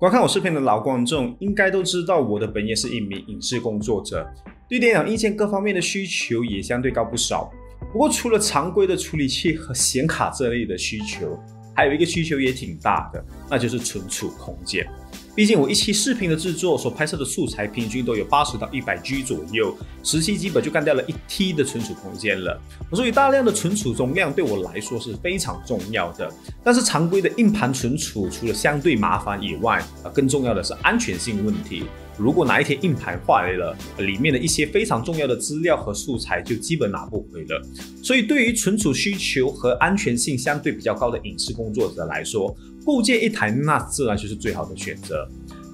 观看我视频的老观众应该都知道，我的本业是一名影视工作者，对电脑硬件各方面的需求也相对高不少。不过，除了常规的处理器和显卡这类的需求，还有一个需求也挺大的，那就是存储空间。毕竟我一期视频的制作所拍摄的素材平均都有80到100G 左右，10期基本就干掉了1T 的存储空间了。所以大量的存储容量对我来说是非常重要的。但是常规的硬盘存储除了相对麻烦以外，更重要的是安全性问题。如果哪一天硬盘坏了，里面的一些非常重要的资料和素材就基本拿不回了。所以对于存储需求和安全性相对比较高的影视工作者来说，构建一台 NAS 自然就是最好的选择。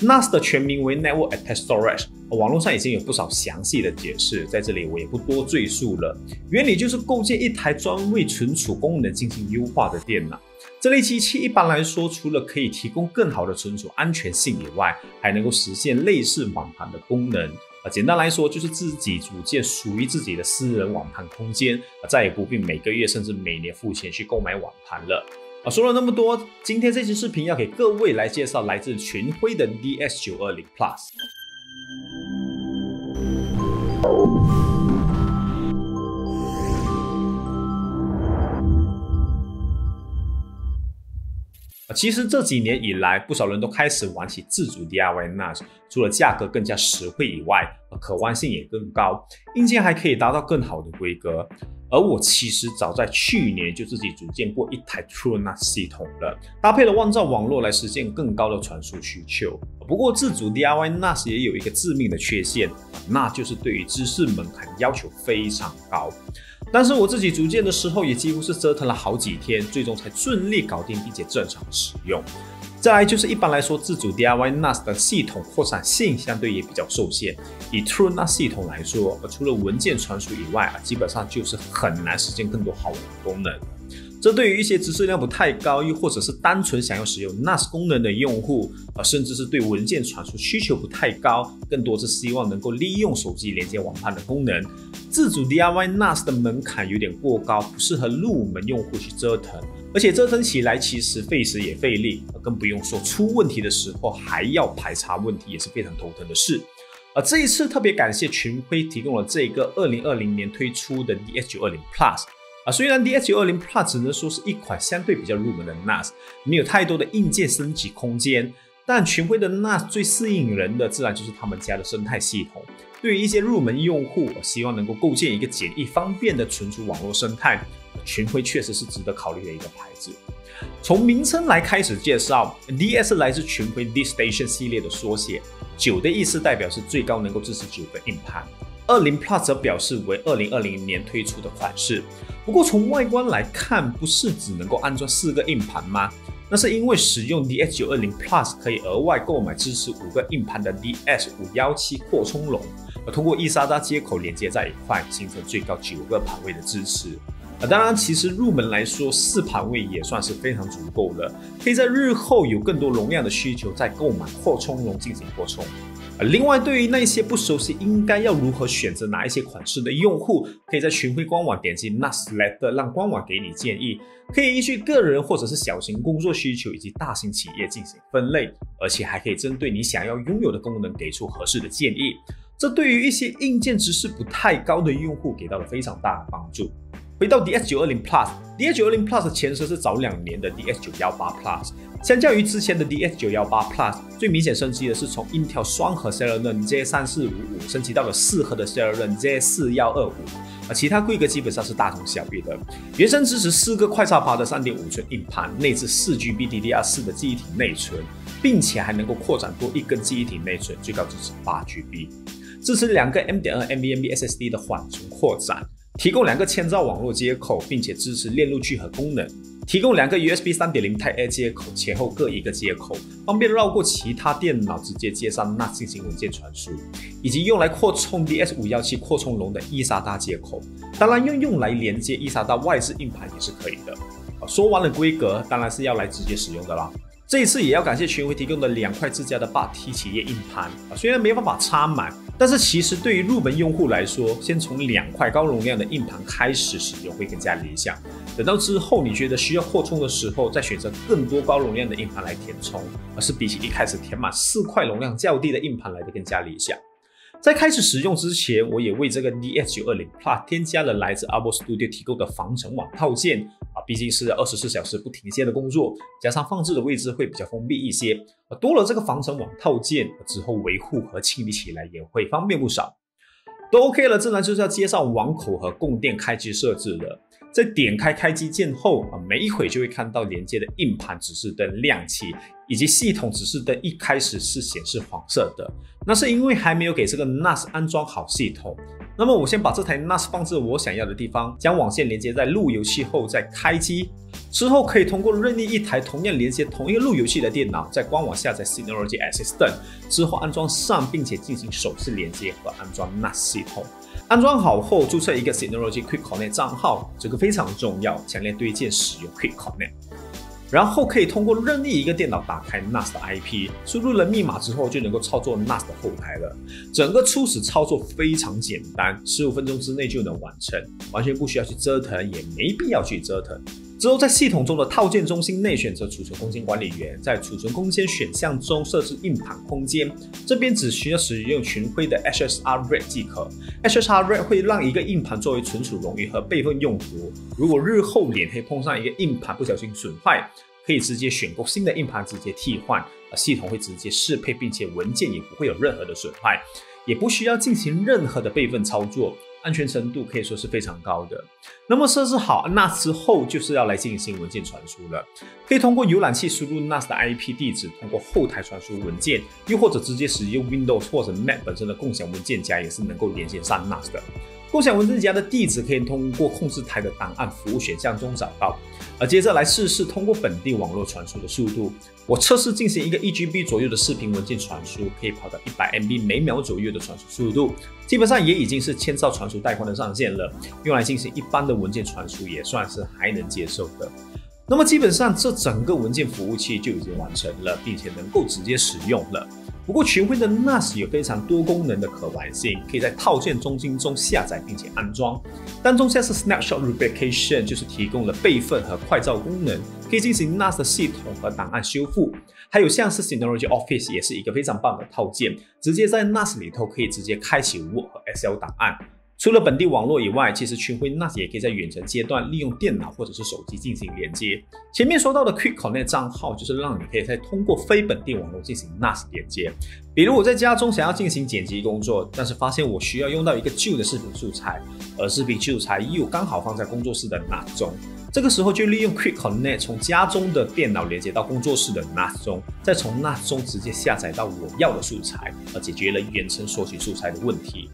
NAS 的全名为 Network Attached Storage， 网络上已经有不少详细的解释，在这里我也不多赘述了。原理就是构建一台专为存储功能进行优化的电脑。这类机器一般来说，除了可以提供更好的存储安全性以外，还能够实现类似网盘的功能。简单来说，就是自己组建属于自己的私人网盘空间，再也不必每个月甚至每年付钱去购买网盘了。说了那么多，今天这期视频要给各位来介绍来自群晖的 DS920+。其实这几年以来，不少人都开始玩起自主 DIY NAS， 除了价格更加实惠以外，可玩性也更高，硬件还可以达到更好的规格。而我其实早在去年就自己组建过一台 TrueNAS 系统了，搭配了万兆网络来实现更高的传输需求。不过自主 DIY NAS 也有一个致命的缺陷，那就是对于知识门槛要求非常高。但是我自己组建的时候也几乎是折腾了好几天，最终才顺利搞定并且正常使用。再来就是一般来说，自主 DIY NAS 的系统扩散性相对也比较受限。以 TrueNAS 系统来说，除了文件传输以外，基本上就是很难实现更多好玩的功能。这对于一些知识量不太高，又或者是单纯想要使用 NAS 功能的用户，甚至是对文件传输需求不太高，更多是希望能够利用手机连接网盘的功能，自主 DIY NAS 的门槛有点过高，不适合入门用户去折腾，而且折腾起来其实费时也费力，更不用说出问题的时候还要排查问题，也是非常头疼的事。而这一次特别感谢群晖提供了这个2020年推出的 DS920+。虽然 DS920+ 只能说是一款相对比较入门的 NAS， 没有太多的硬件升级空间，但群晖的 NAS 最吸引人的自然就是他们家的生态系统。对于一些入门用户，我希望能够构建一个简易方便的存储网络生态，群晖确实是值得考虑的一个牌子。从名称来开始介绍 ，DS 是来自群晖 Disk Station 系列的缩写，9的意思代表是最高能够支持9个硬盘。20+ 则表示为2020年推出的款式。不过从外观来看，不是只能够安装4个硬盘吗？那是因为使用 DS920+ 可以额外购买支持5个硬盘的 DS517 扩充容，通过 E-SATA 接口连接在一块，形成最高9个盘位的支持。当然，其实入门来说，4盘位也算是非常足够了，可以在日后有更多容量的需求再购买扩充容进行扩充。另外，对于那些不熟悉应该要如何选择哪一些款式的用户，可以在群晖官网点击 NAS Letter， 让官网给你建议，可以依据个人或者是小型工作需求以及大型企业进行分类，而且还可以针对你想要拥有的功能给出合适的建议。这对于一些硬件知识不太高的用户给到了非常大的帮助。回到 DS920+，DS920+ 的前身是早2年的 DS918+。相较于之前的 DS918+， 最明显升级的是从 Intel 双核 Celeron Z3455 升级到了4核的 Celeron Z4125， 其他规格基本上是大同小异的。原生支持4个快插拔的 3.5 寸硬盘，内置 4GB DDR4 的记忆体内存，并且还能够扩展多1根记忆体内存，最高支持 8GB， 支持2个 M.2 NVMe SSD 的缓存扩展。提供2个1000兆网络接口，并且支持链路聚合功能；提供2个 USB 3.0 Type A 接口，前后各1个接口，方便绕过其他电脑直接接上 NAS 进行文件传输，以及用来扩充 DS517 扩充容的 E-SATA 接口。当然，用来连接 E-SATA 外置硬盘也是可以的。说完了规格，当然是要来直接使用的啦。这一次也要感谢群晖提供的2块自家的8T 企业硬盘，虽然没办法插满。但是其实对于入门用户来说，先从2块高容量的硬盘开始使用会更加理想。等到之后你觉得需要扩充的时候，再选择更多高容量的硬盘来填充，而是比起一开始填满4块容量较低的硬盘来得更加理想。 在开始使用之前，我也为这个 DS920+ 添加了来自 Arbo Studio 提供的防尘网套件啊，毕竟是24小时不停歇的工作，加上放置的位置会比较封闭一些，多了这个防尘网套件之后，维护和清理起来也会方便不少。都 OK 了，自然就是要接上网口和供电开机设置了。在点开开机键后啊，没一会就会看到连接的硬盘指示灯亮起。 以及系统指示灯一开始是显示黄色的，那是因为还没有给这个 NAS 安装好系统。那么我先把这台 NAS 放置我想要的地方，将网线连接在路由器后再开机，之后可以通过任意一台同样连接同一个路由器的电脑，在官网下载 Synology Assistant 之后安装上，并且进行首次连接和安装 NAS 系统。安装好后，注册一个 Synology Quick Connect 账号，这个非常重要，强烈推荐使用 Quick Connect。 然后可以通过任意一个电脑打开 NAS 的 IP， 输入了密码之后就能够操作 NAS 的后台了。整个初始操作非常简单，15分钟之内就能完成，完全不需要去折腾，也没必要去折腾。之后在系统中的套件中心内选择储存空间管理员，在储存空间选项中设置硬盘空间，这边只需要使用群晖的 SSR Red 即可。SSR Red 会让一个硬盘作为存储冗余和备份用途。如果日后脸黑碰上一个硬盘不小心损坏， 可以直接选购新的硬盘，直接替换，系统会直接适配，并且文件也不会有任何的损害，也不需要进行任何的备份操作，安全程度可以说是非常高的。那么设置好 NAS 之后，就是要来进行文件传输了，可以通过浏览器输入 NAS 的 IP 地址，通过后台传输文件，又或者直接使用 Windows 或者 Mac 本身的共享文件夹也是能够连接上 NAS 的。 共享文件夹的地址可以通过控制台的档案服务选项中找到。而接着来试试通过本地网络传输的速度，我测试进行一个1 GB 左右的视频文件传输，可以跑到100 MB 每秒左右的传输速度，基本上也已经是千兆传输带宽的上限了。用来进行一般的文件传输也算是还能接受的。那么基本上这整个文件服务器就已经完成了，并且能够直接使用了。 不过，群晖的 NAS 有非常多功能的可玩性，可以在套件中心中下载并且安装。当中下是 Snapshot Replication， 就是提供了备份和快照功能，可以进行 NAS 的系统和档案修复。还有像是 Synology Office 也是一个非常棒的套件，直接在 NAS 里头可以直接开启 Word 和 Excel 档案。除了本地网络以外，其实群晖 NAS 也可以在远程阶段利用电脑或者是手机进行连接。前面说到的 Quick Connect 账号，就是让你可以再通过非本地网络进行 NAS 连接。比如我在家中想要进行剪辑工作，但是发现我需要用到一个旧的视频素材，而视频素材又刚好放在工作室的 NAS 中，这个时候就利用 Quick Connect 从家中的电脑连接到工作室的 NAS 中，再从 NAS 中直接下载到我要的素材，而解决了远程索取素材的问题。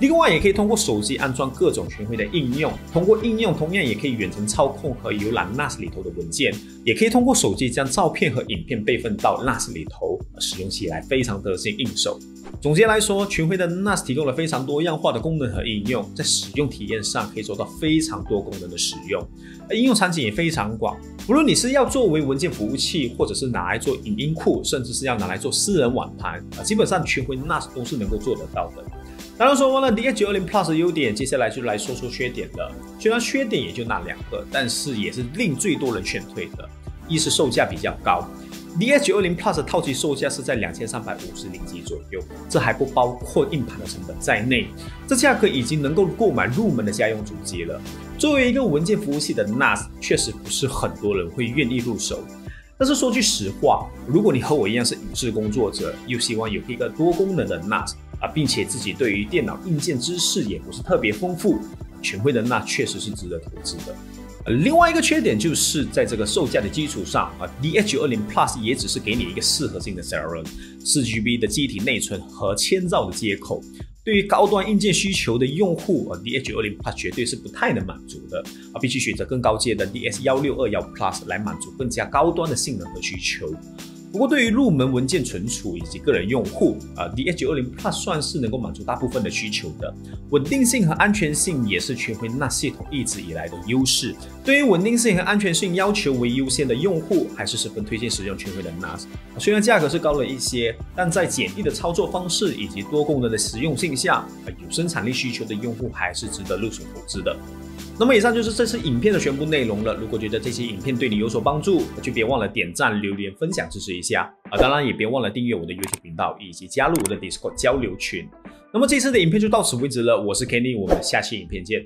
另外，也可以通过手机安装各种群晖的应用，通过应用同样也可以远程操控和浏览 NAS 里头的文件，也可以通过手机将照片和影片备份到 NAS 里头，使用起来非常得心应手。总结来说，群晖的 NAS 提供了非常多样化的功能和应用，在使用体验上可以做到非常多功能的使用，而应用场景也非常广。无论你是要作为文件服务器，或者是拿来做影音库，甚至是要拿来做私人网盘，基本上群晖 NAS 都是能够做得到的。 当然说完了 DS920+ 的优点，接下来就来说说缺点了。虽然缺点也就那2个，但是也是令最多人劝退的。一是售价比较高 ，DS920+ 的套机售价是在2350令吉左右，这还不包括硬盘的成本在内。这价格已经能够购买入门的家用主机了。作为一个文件服务器的 NAS， 确实不是很多人会愿意入手。 但是说句实话，如果你和我一样是影视工作者，又希望有一个多功能的 NAS 啊，并且自己对于电脑硬件知识也不是特别丰富，群晖的NAS确实是值得投资的。另外一个缺点就是在这个售价的基础上啊 ，DS920+ 也只是给你一个适合性的 Celeron， 4 GB 的机体内存和1000兆的接口。 对于高端硬件需求的用户，DS920+ 绝对是不太能满足的，必须选择更高阶的 DS1621+ 来满足更加高端的性能和需求。不过，对于入门文件存储以及个人用户DS920+ 算是能够满足大部分的需求的。稳定性和安全性也是全回纳系统一直以来的优势。对于稳定性和安全性要求为优先的用户，还是十分推荐使用全回的 NAS。虽然价格是高了一些，但在简易的操作方式以及多功能的实用性下，有生产力需求的用户还是值得入手投资的。 那么以上就是这次影片的全部内容了。如果觉得这期影片对你有所帮助，就别忘了点赞、留言、分享支持一下啊！当然也别忘了订阅我的 YouTube 频道以及加入我的 Discord 交流群。那么这次的影片就到此为止了，我是 Kenny， 我们下期影片见。